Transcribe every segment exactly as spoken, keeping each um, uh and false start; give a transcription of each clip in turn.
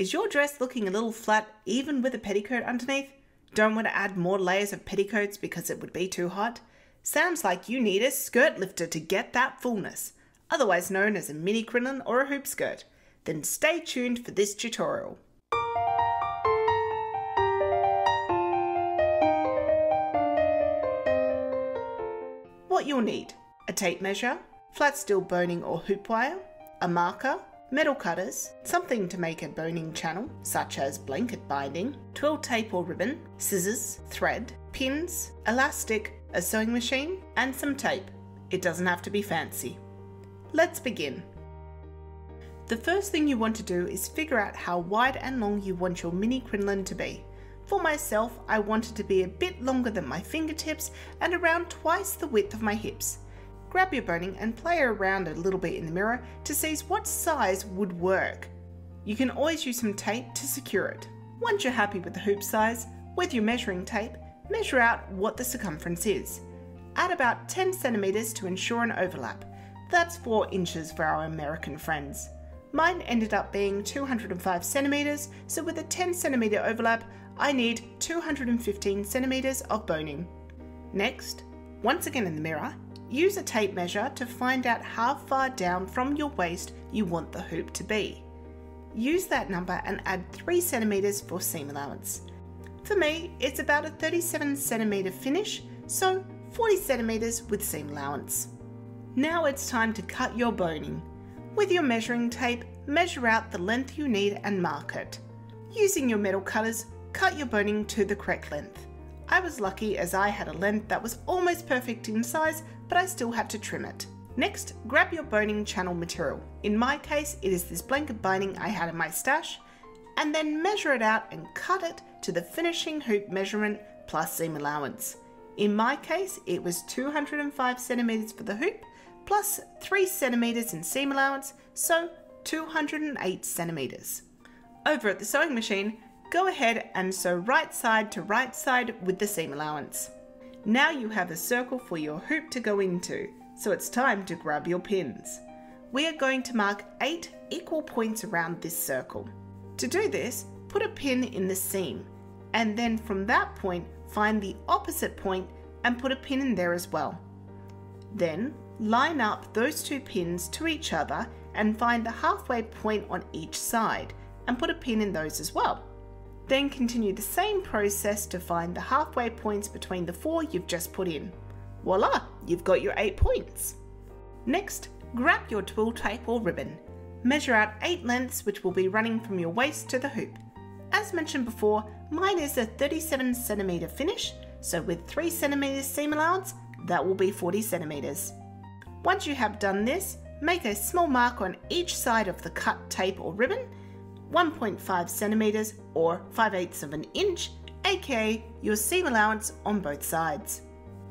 Is your dress looking a little flat even with a petticoat underneath? Don't want to add more layers of petticoats because it would be too hot? Sounds like you need a skirt lifter to get that fullness, otherwise known as a mini crinoline or a hoop skirt. Then stay tuned for this tutorial. What you'll need: a tape measure, flat steel boning or hoop wire, a marker, metal cutters, something to make a boning channel such as blanket binding, twill tape or ribbon, scissors, thread, pins, elastic, a sewing machine, and some tape. It doesn't have to be fancy. Let's begin. The first thing you want to do is figure out how wide and long you want your mini crinoline to be. For myself, I want it to be a bit longer than my fingertips and around twice the width of my hips. Grab your boning and play around a little bit in the mirror to see what size would work. You can always use some tape to secure it. Once you're happy with the hoop size, with your measuring tape, measure out what the circumference is. Add about ten centimeters to ensure an overlap. That's four inches for our American friends. Mine ended up being two hundred five centimeters, so with a ten centimeter overlap, I need two hundred fifteen centimeters of boning. Next, once again in the mirror, use a tape measure to find out how far down from your waist you want the hoop to be. Use that number and add three centimeters for seam allowance. For me, it's about a thirty-seven centimeter finish, so forty centimeters with seam allowance. Now it's time to cut your boning. With your measuring tape, measure out the length you need and mark it. Using your metal cutters, cut your boning to the correct length. I was lucky as I had a length that was almost perfect in size, but I still had to trim it. Next, grab your boning channel material. In my case, it is this blanket binding I had in my stash, and then measure it out and cut it to the finishing hoop measurement plus seam allowance. In my case, it was two hundred five centimeters for the hoop, plus three centimeters in seam allowance, so two hundred eight centimeters. Over at the sewing machine, go ahead and sew right side to right side with the seam allowance. Now you have a circle for your hoop to go into, so it's time to grab your pins. We are going to mark eight equal points around this circle. To do this, put a pin in the seam, and then from that point, find the opposite point and put a pin in there as well. Then, line up those two pins to each other and find the halfway point on each side and put a pin in those as well. Then continue the same process to find the halfway points between the four you've just put in. Voila, you've got your eight points. Next, grab your twill tape or ribbon. Measure out eight lengths which will be running from your waist to the hoop. As mentioned before, mine is a thirty-seven centimeter finish, so with three centimeters seam allowance, that will be forty centimeters. Once you have done this, make a small mark on each side of the cut tape or ribbon, one point five centimeters or five eighths of an inch, aka your seam allowance on both sides.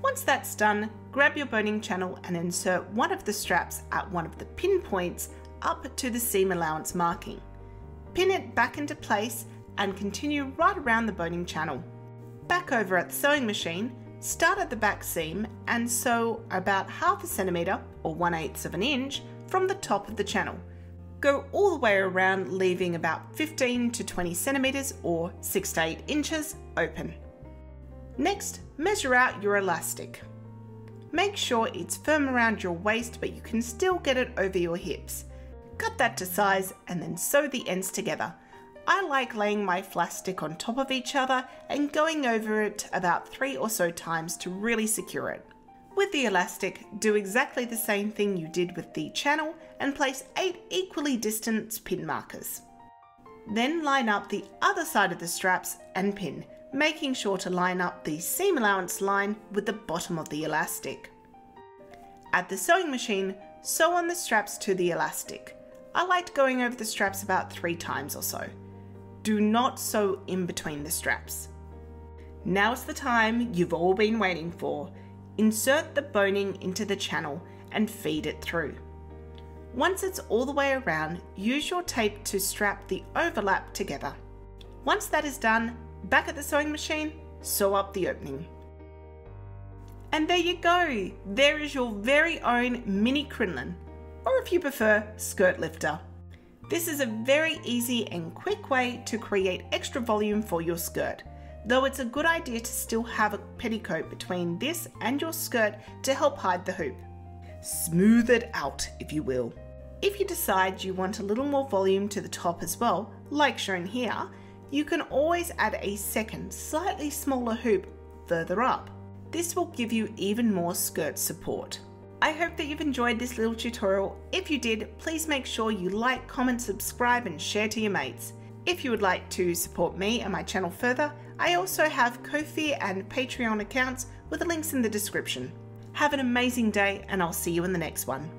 Once that's done, grab your boning channel and insert one of the straps at one of the pin points up to the seam allowance marking. Pin it back into place and continue right around the boning channel. Back over at the sewing machine, start at the back seam and sew about half a centimetre or one eighth of an inch from the top of the channel. Go all the way around, leaving about fifteen to twenty centimetres or six to eight inches open. Next, measure out your elastic. Make sure it's firm around your waist but you can still get it over your hips. Cut that to size and then sew the ends together. I like laying my elastic on top of each other and going over it about three or so times to really secure it. With the elastic, do exactly the same thing you did with the channel and place eight equally distant pin markers. Then line up the other side of the straps and pin, making sure to line up the seam allowance line with the bottom of the elastic. At the sewing machine, sew on the straps to the elastic. I liked going over the straps about three times or so. Do not sew in between the straps. Now's the time you've all been waiting for. Insert the boning into the channel and feed it through. Once it's all the way around, use your tape to strap the overlap together. Once that is done, back at the sewing machine, sew up the opening. And there you go! There is your very own mini crinoline, or if you prefer, skirt lifter. This is a very easy and quick way to create extra volume for your skirt, though it's a good idea to still have a petticoat between this and your skirt to help hide the hoop. Smooth it out, if you will. If you decide you want a little more volume to the top as well, like shown here, you can always add a second, slightly smaller hoop further up. This will give you even more skirt support. I hope that you've enjoyed this little tutorial. If you did, please make sure you like, comment, subscribe and share to your mates. If you would like to support me and my channel further, I also have Ko-fi and Patreon accounts with the links in the description. Have an amazing day and I'll see you in the next one.